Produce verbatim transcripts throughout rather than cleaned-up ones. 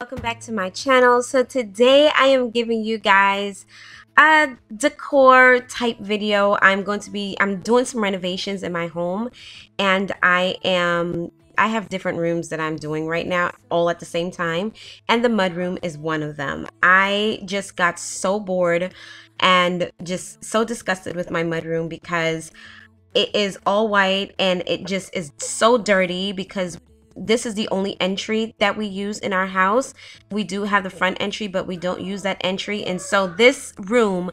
Welcome back to my channel. So today I am giving you guys a decor type video. I'm going to be I'm doing some renovations in my home, and I am I have different rooms that I'm doing right now all at the same time, and the mud room is one of them. I just got so bored and just so disgusted with my mud room because it is all white and it just is so dirty because this is the only entry that we use in our house. We do have the front entry, but we don't use that entry. And so this room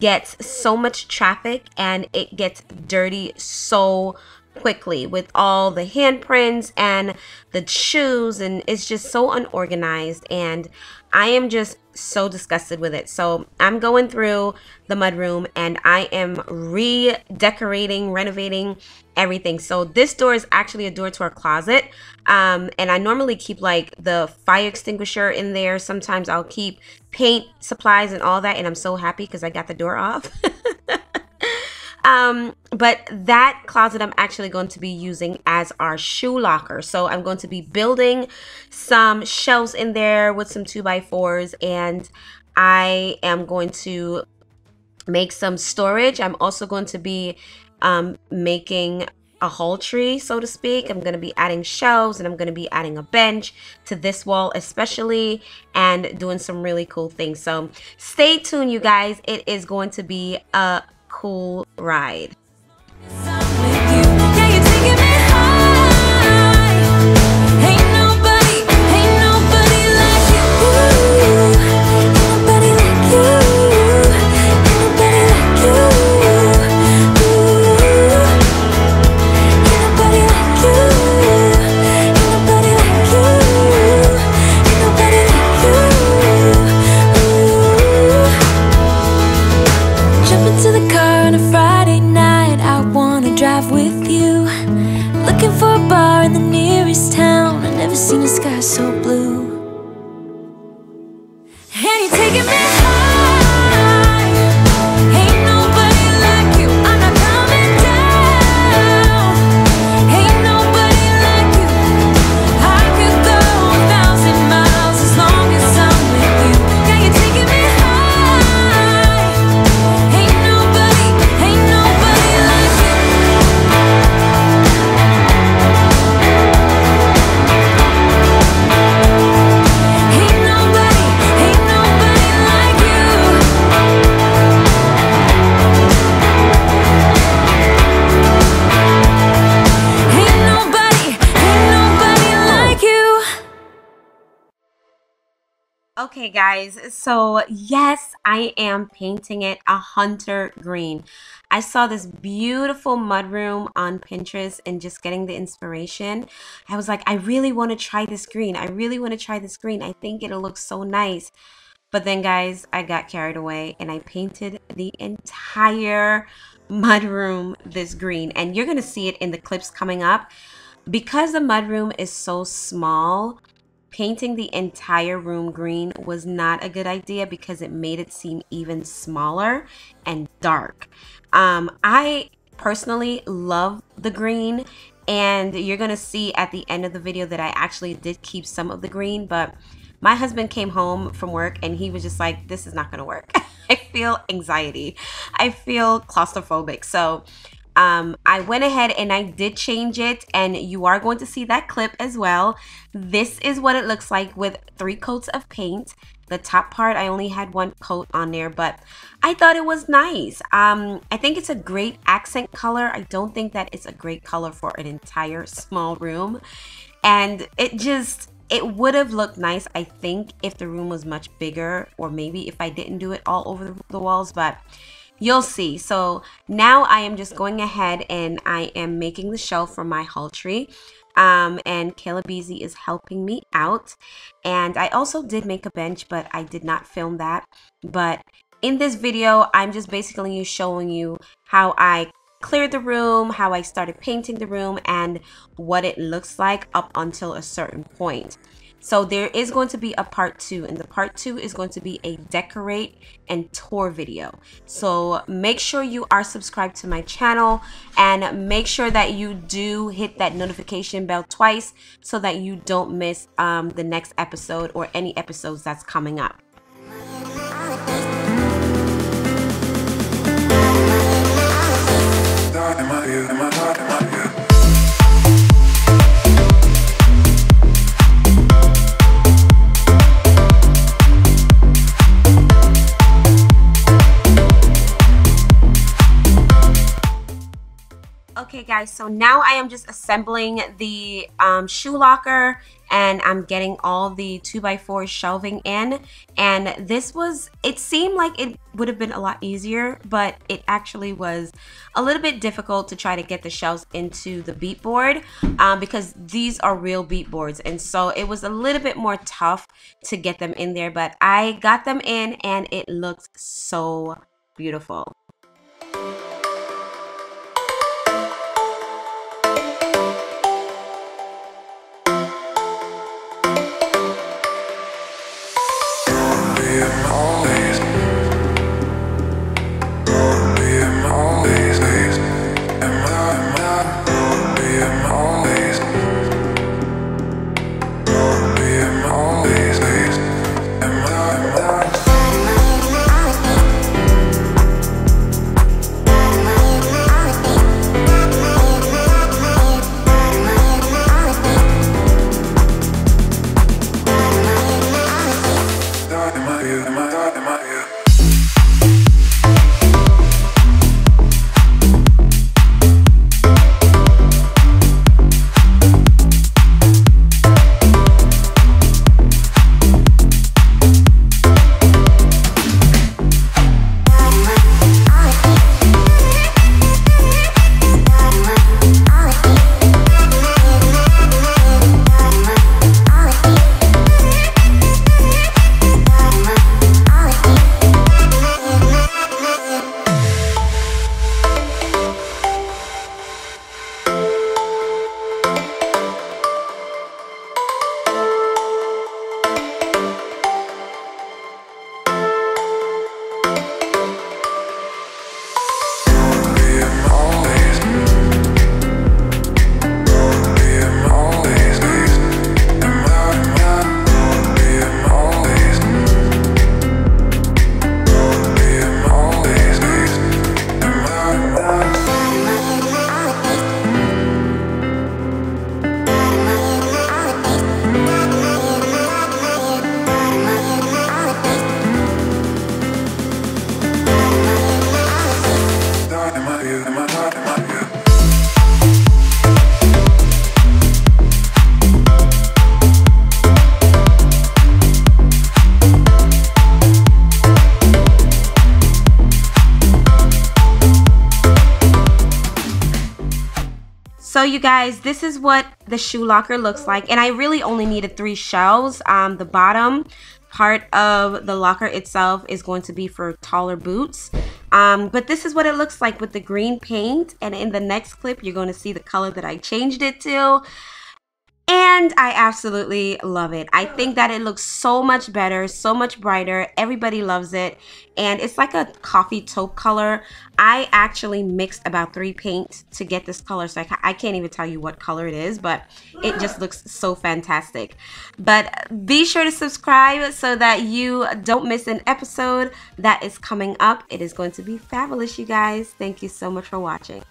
gets so much traffic and it gets dirty so quickly with all the handprints and the shoes, and it's just so unorganized, and I am just so disgusted with it. So I'm going through the mudroom and I am redecorating, renovating everything. So this door is actually a door to our closet, um, and I normally keep like the fire extinguisher in there. Sometimes I'll keep paint supplies and all that, and I'm so happy because I got the door off. Um, but that closet I'm actually going to be using as our shoe locker. So I'm going to be building some shelves in there with some two by fours, and I am going to make some storage. I'm also going to be um, making a haul tree, so to speak. I'm going to be adding shelves, and I'm going to be adding a bench to this wall especially, and doing some really cool things. So stay tuned, you guys. It is going to be a cool ride. Okay guys, so yes, I am painting it a hunter green. I saw this beautiful mudroom on Pinterest, and just getting the inspiration, I was like, I really want to try this green. I really want to try this green. I think it'll look so nice. But then guys, I got carried away and I painted the entire mudroom this green, and you're going to see it in the clips coming up. Because the mudroom is so small, painting the entire room green was not a good idea because it made it seem even smaller and dark. Um, I personally love the green, and you're gonna see at the end of the video that I actually did keep some of the green, but my husband came home from work and he was just like, this is not gonna work. I feel anxiety. I feel claustrophobic. So Um, I went ahead and I did change it, and you are going to see that clip as well. This is what it looks like with three coats of paint. The top part, I only had one coat on there, but I thought it was nice. Um, I think it's a great accent color. I don't think that it's a great color for an entire small room. And it just, it would have looked nice, I think, if the room was much bigger, or maybe if I didn't do it all over the walls, but you'll see. So now I am just going ahead and I am making the shelf for my haul tree. Um, and Kayla Beezy is helping me out. And I also did make a bench, but I did not film that. But in this video, I'm just basically showing you how I cleared the room, how I started painting the room, and what it looks like up until a certain point. So there is going to be a part two, and the part two is going to be a decorate and tour video. So make sure you are subscribed to my channel, and make sure that you do hit that notification bell twice so that you don't miss um, the next episode or any episodes that's coming up. Okay guys, so now I am just assembling the um, shoe locker, and I'm getting all the two by four shelving in, and this was, it seemed like it would have been a lot easier, but it actually was a little bit difficult to try to get the shelves into the beat board um, because these are real beat boards, and so it was a little bit more tough to get them in there, but I got them in and it looks so beautiful. So you guys, this is what the shoe locker looks like, and I really only needed three shelves. Um, the bottom part of the locker itself is going to be for taller boots, um, but this is what it looks like with the green paint, and in the next clip you're going to see the color that I changed it to. And I absolutely love it. I think that it looks so much better, so much brighter. Everybody loves it. And it's like a coffee taupe color. I actually mixed about three paints to get this color. So I, ca I can't even tell you what color it is, but it just looks so fantastic. But be sure to subscribe so that you don't miss an episode that is coming up. It is going to be fabulous, you guys. Thank you so much for watching.